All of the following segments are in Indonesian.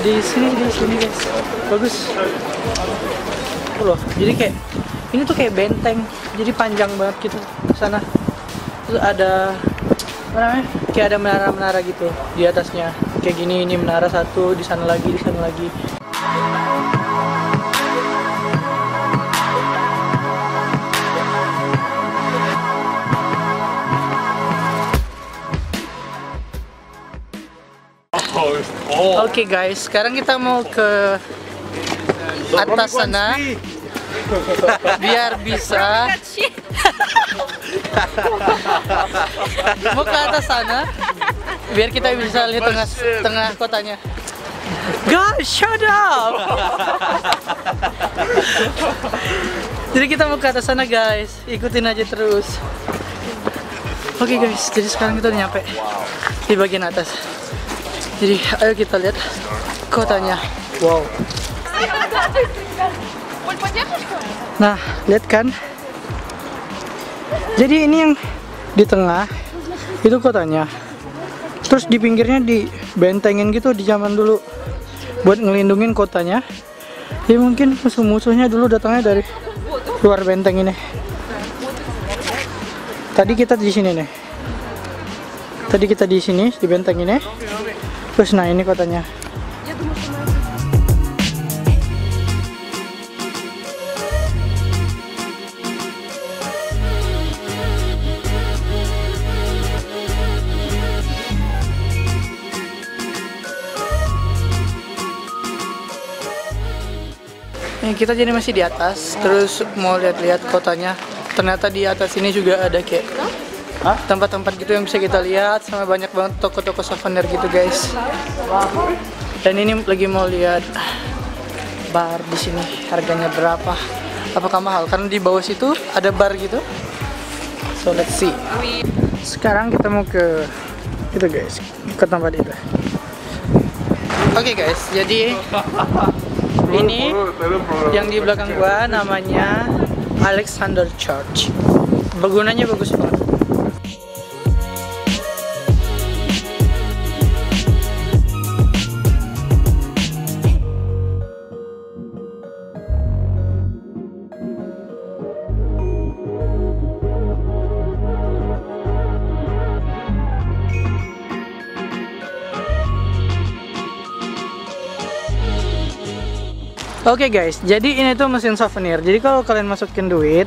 di sini guys, bagus. Loh, jadi kayak ini tuh kayak benteng, jadi panjang banget gitu ke sana. Terus ada kayak ada menara-menara gitu di atasnya. Kayak gini, ini menara satu, di sana lagi, di sana lagi. Oke guys, sekarang kita mau ke atas sana biar bisa mau ke atas sana biar kita bisa lihat tengah kotanya. Guys, shut up. Jadi kita mau ke atas sana guys, ikutin aja terus. Oke guys, jadi sekarang kita udah nyampe di bagian atas. Jadi ayo kita lihat kotanya. Wow. Nah, lihat kan? Jadi ini yang di tengah itu kotanya. Terus di pinggirnya dibentengin gitu di zaman dulu buat ngelindungin kotanya. Ya mungkin musuh-musuhnya dulu datangnya dari luar benteng ini. Tadi kita di sini nih. Tadi kita di sini di benteng ini. Terus nah ini kotanya. Nah, kita jadi masih di atas, terus mau lihat-lihat kotanya. Ternyata di atas ini juga ada kayak tempat-tempat gitu yang bisa kita lihat, sama banyak banget toko-toko souvenir gitu guys. Dan ini lagi mau lihat bar di sini, harganya berapa? Apakah mahal? Karena di bawah situ ada bar gitu. So let's see. Sekarang kita mau ke itu guys, ke tempat itu. Oke guys, jadi ini yang di belakang gua namanya Alexander Church. Bangunannya bagus banget. Oke guys, jadi ini tuh mesin souvenir. Jadi kalau kalian masukin duit,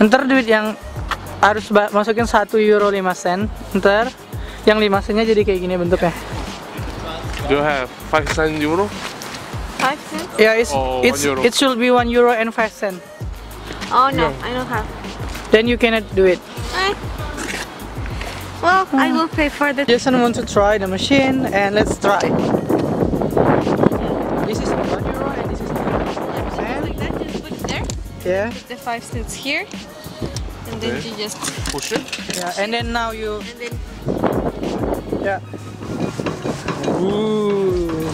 ntar duit yang harus masukin 1 euro 5 sen, ntar yang 5 sennya jadi kayak gini bentuknya. Do you have 5 cents euro? 5 cents? Yeah, it should be 1 euro and 5 cents. Oh no, I don't have. Then you cannot do it. Well, I will pay for that. Jason wants to try the machine and let's try. Yeah. Put the 5 cents here, and then you just push it. Yeah, and then now you. And then. Yeah. Ooh.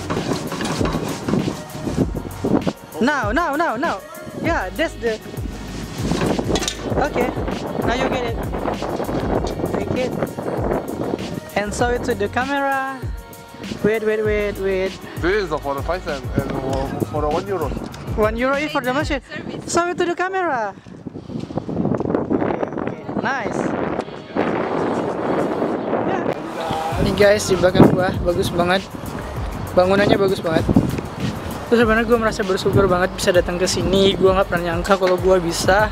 Now. Yeah, that's the. Okay. Now you get it. Take it. And show it to the camera. Wait. This is for the 5 cents and for the 1 euro. 1 euro is for the machine. Show it to the camera. Nice. Ini guys di belakang gua bagus banget. Bangunannya bagus banget. Terus sebenarnya gua merasa bersyukur banget bisa datang ke sini. Gua nggak pernah nyangka kalau gua bisa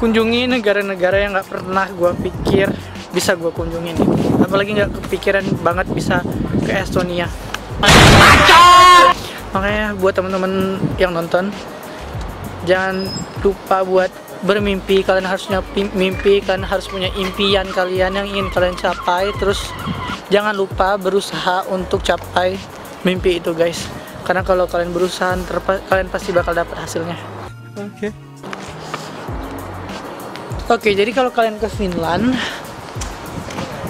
kunjungi negara-negara yang nggak pernah gua pikir bisa gua kunjungin. Apalagi nggak kepikiran banget bisa ke Estonia. Makanya buat teman-teman yang nonton, jangan lupa buat bermimpi. Kalian harusnya mimpi, kalian harus punya impian kalian yang ingin kalian capai. Terus jangan lupa berusaha untuk capai mimpi itu guys. Karena kalau kalian berusaha, kalian pasti bakal dapat hasilnya. Oke. Oke, jadi kalau kalian ke Finland,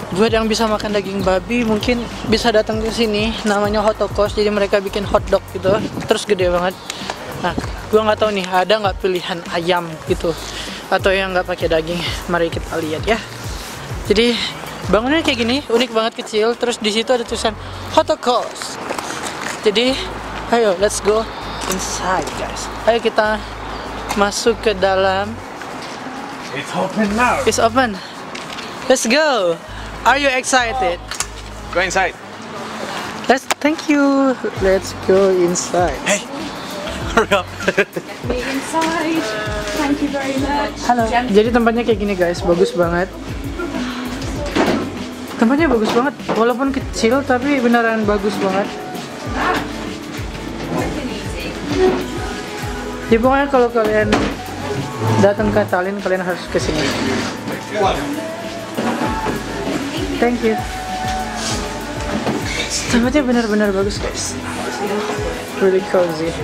buat yang bisa makan daging babi mungkin bisa datang ke sini. Namanya Hotokos, jadi mereka bikin hotdog gitu. Terus gede banget. Nah, gua nggak tahu nih ada nggak pilihan ayam gitu atau yang nggak pakai daging. Mari kita lihat ya. Jadi bangunannya kayak gini, unik banget, kecil. Terus di situ ada tulisan Hotokos. Jadi ayo let's go inside guys. Ayo kita masuk ke dalam. It's open now. It's open. Let's go. Are you excited? Go inside. Let's thank you. Let's go inside. Hey. Hurry up. Get me inside. Thank you very much. Halo. Jadi tempatnya kayak gini guys, bagus banget. Tempatnya bagus banget, walaupun kecil tapi beneran bagus banget. Jadi pokoknya kalau kalian datang ke Tallinn, kalian harus kesini. Thank you. Tempatnya benar-benar bagus guys. Really cozy.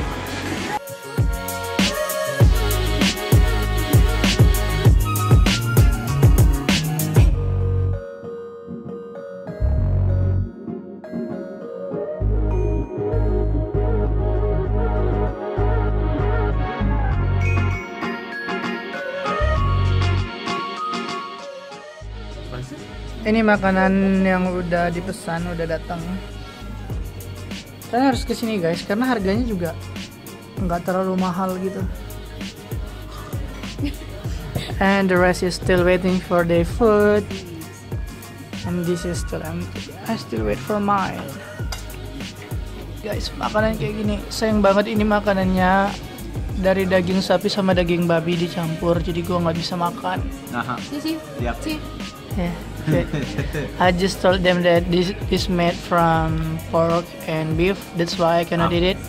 Ini makanan yang udah dipesan, udah datang. Kalian harus kesini guys, karena harganya juga nggak terlalu mahal gitu. And the rest is still waiting for their food. And this is still empty. I still wait for mine. Guys, makanan kayak gini, sayang banget ini makanannya dari daging sapi sama daging babi dicampur, jadi gua nggak bisa makan. Aha. Sih. Yeah. I just told them that this is made from pork and beef. That's why I cannot eat it.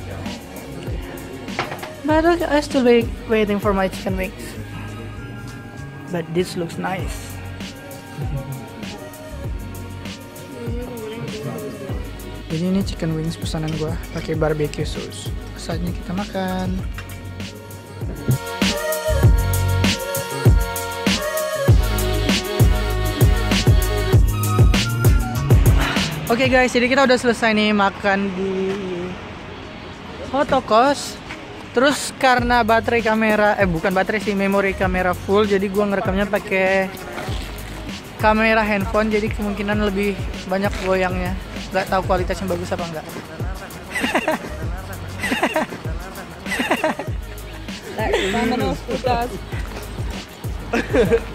But look, I still waiting for my chicken wings. But this looks nice. Jadi ini chicken wings pesanan gua pakai barbecue sauce. Saatnya kita makan. Oke guys, jadi kita udah selesai nih makan di Hotokos. Terus karena baterai kamera, bukan baterai sih, memori kamera full, jadi gua ngerekamnya pakai kamera handphone, jadi kemungkinan lebih banyak goyangnya. Gak tahu kualitasnya bagus apa enggak.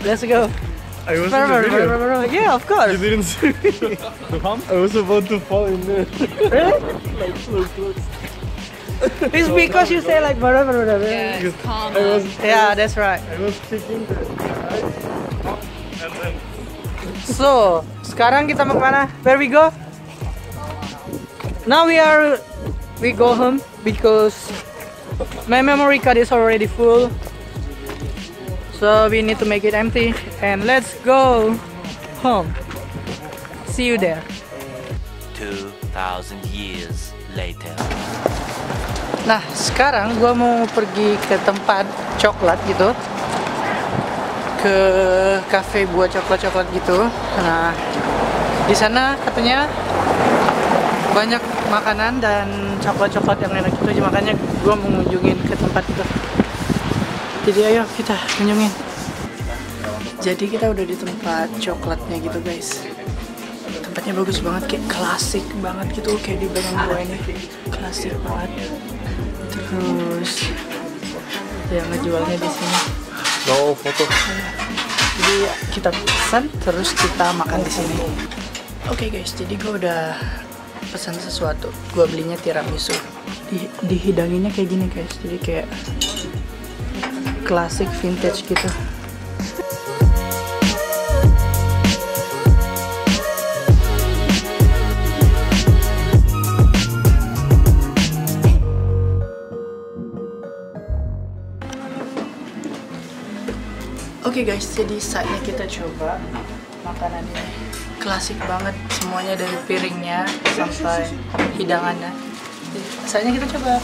Let's go. I was in the video. Yeah, of course. You didn't see me. I was about to fall in there. Really? Like so close. It's because you say like whatever. Yeah, it's calm. Yeah, that's right. I was kicking the guy up and then. So, sekarang kita mau kemana? Where we go? Now we go home because my memory card is already full. So we need to make it empty and let's go home. See you there. 2000 years later. Nah, sekarang gua mau pergi ke tempat coklat gitu. Ke cafe buat coklat-coklat gitu. Nah, di sana katanya banyak makanan dan coklat-coklat yang enak gitu. Makanya gua mengunjungin ke tempat itu. Jadi ayo kita kunjungin. Jadi kita udah di tempat coklatnya gitu guys. Tempatnya bagus banget, kayak klasik banget gitu, kayak di belakang gua ini klasik banget. Terus yang ngejualnya di sini. Wow, foto. Jadi kita pesan terus kita makan di sini. Oke guys, jadi gua udah pesan sesuatu. Gua belinya tiramisu. Dihidanginnya kayak gini guys. Jadi kayak klasik vintage gitu. Oke guys, jadi saatnya kita coba makanan ini. Klasik banget semuanya, dari piringnya sampai hidangannya. Saatnya kita coba.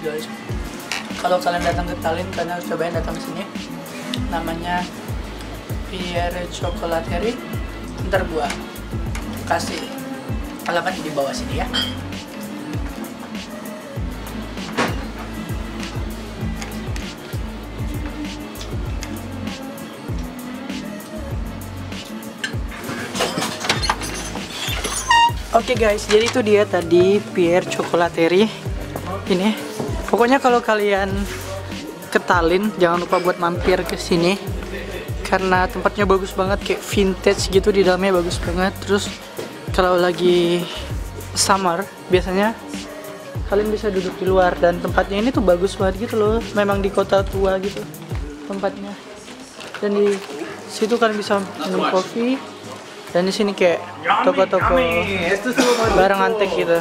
Guys, kalau kalian datang ke Tallinn, kalian harus cobain datang ke sini. Namanya Pierre Chocolaterie. Ntar gua kasih alamat di bawah sini ya. Oke guys, jadi itu dia tadi Pierre Chocolaterie. Ini pokoknya kalau kalian ke Tallinn jangan lupa buat mampir ke sini karena tempatnya bagus banget, kayak vintage gitu, di dalamnya bagus banget. Terus kalau lagi summer biasanya kalian bisa duduk di luar, dan tempatnya ini tuh bagus banget gitu loh, memang di kota tua gitu tempatnya. Dan di situ kalian bisa minum kopi. Dan di sini kayak toko-toko barang antik gitu.